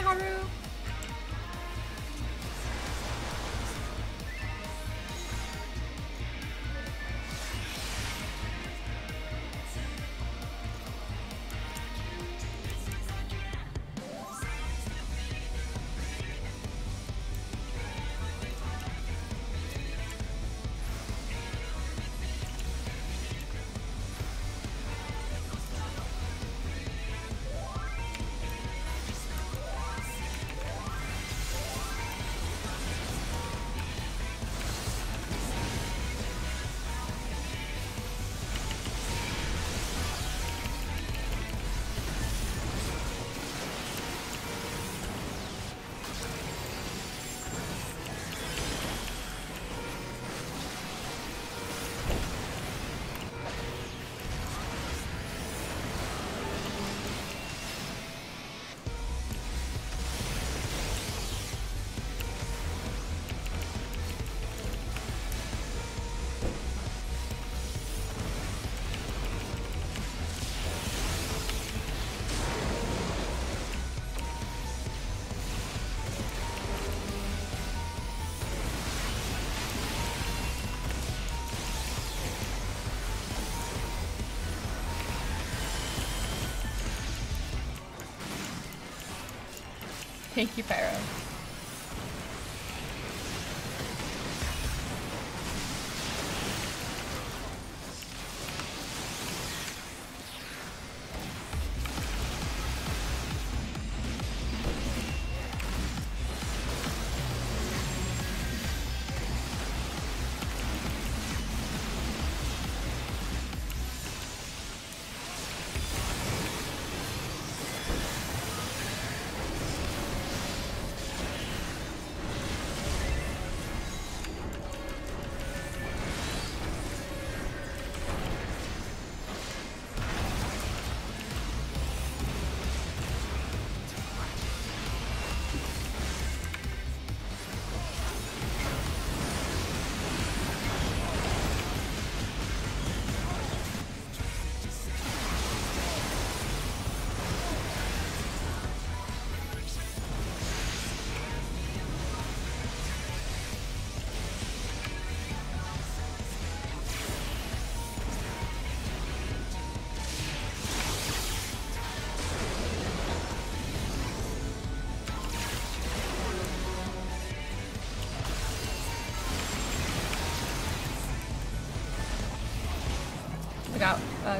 Haru! Thank you, Pyro.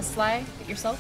Sly, hit yourself.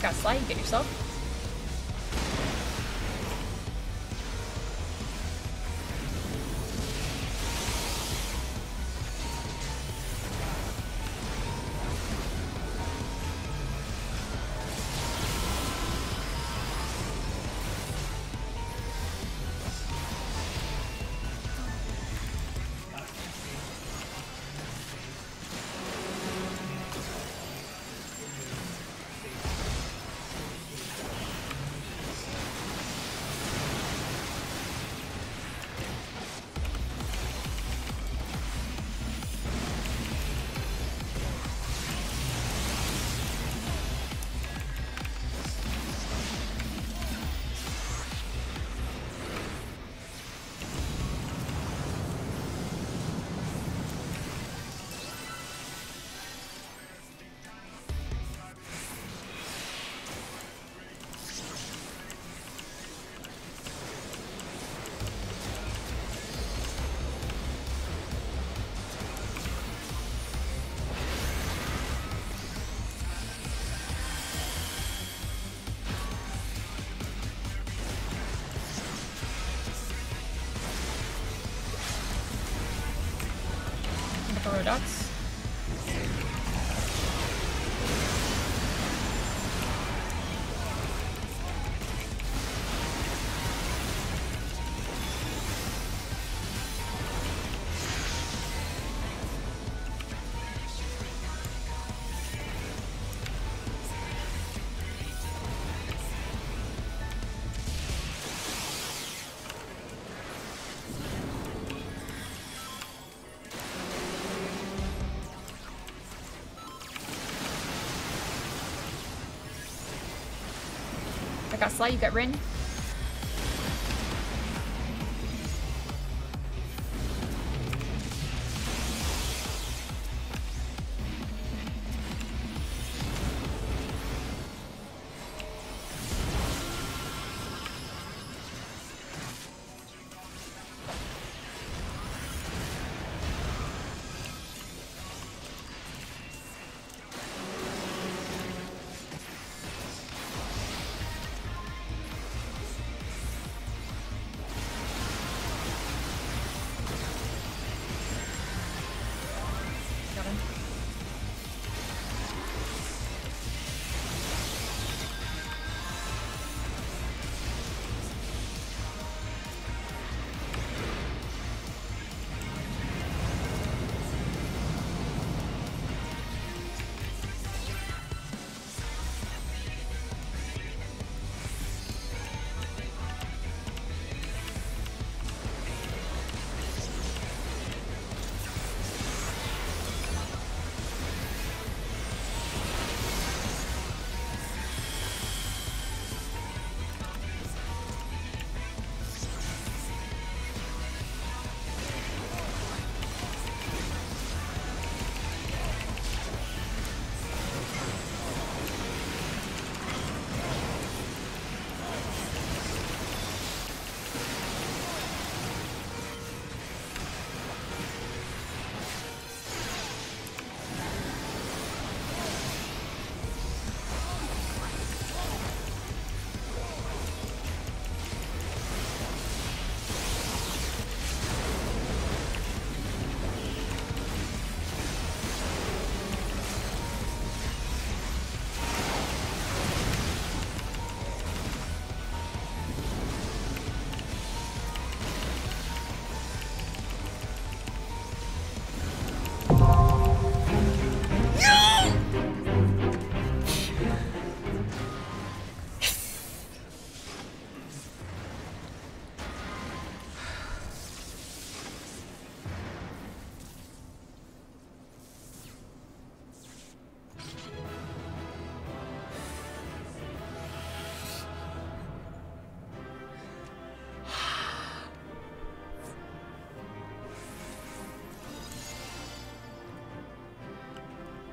Got Sly, you get yourself. Paradox. Got Sly, you got Rin.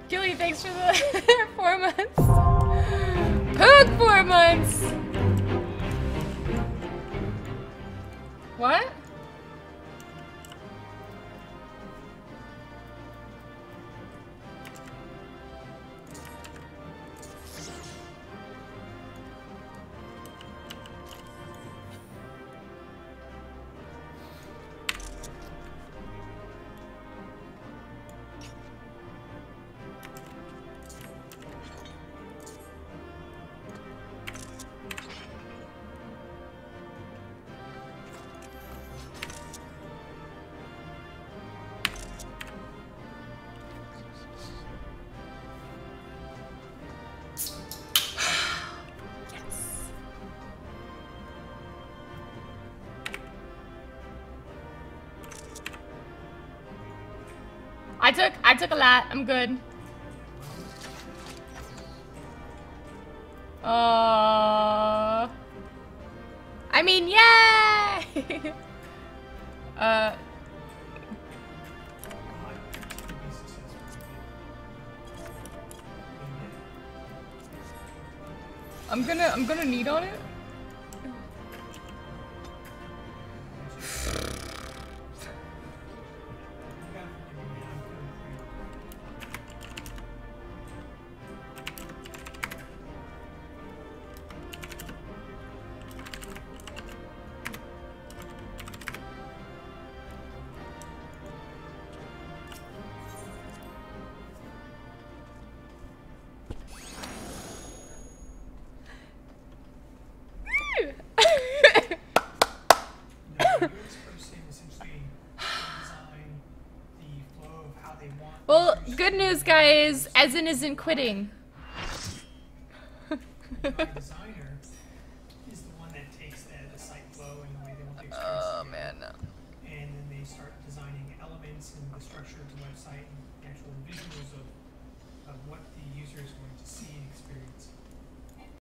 Gilly, thanks for the 4 months. Poog, 4 months! What? I took a lot. I'm good. I mean, yay! I'm gonna need on it. guys, Ezzin isn't quitting. My designer is the one that takes the site flow and the way they want to express it. Oh man, no. And then they start designing elements and the structure of the website and actual visuals of what the user is going to see and experience.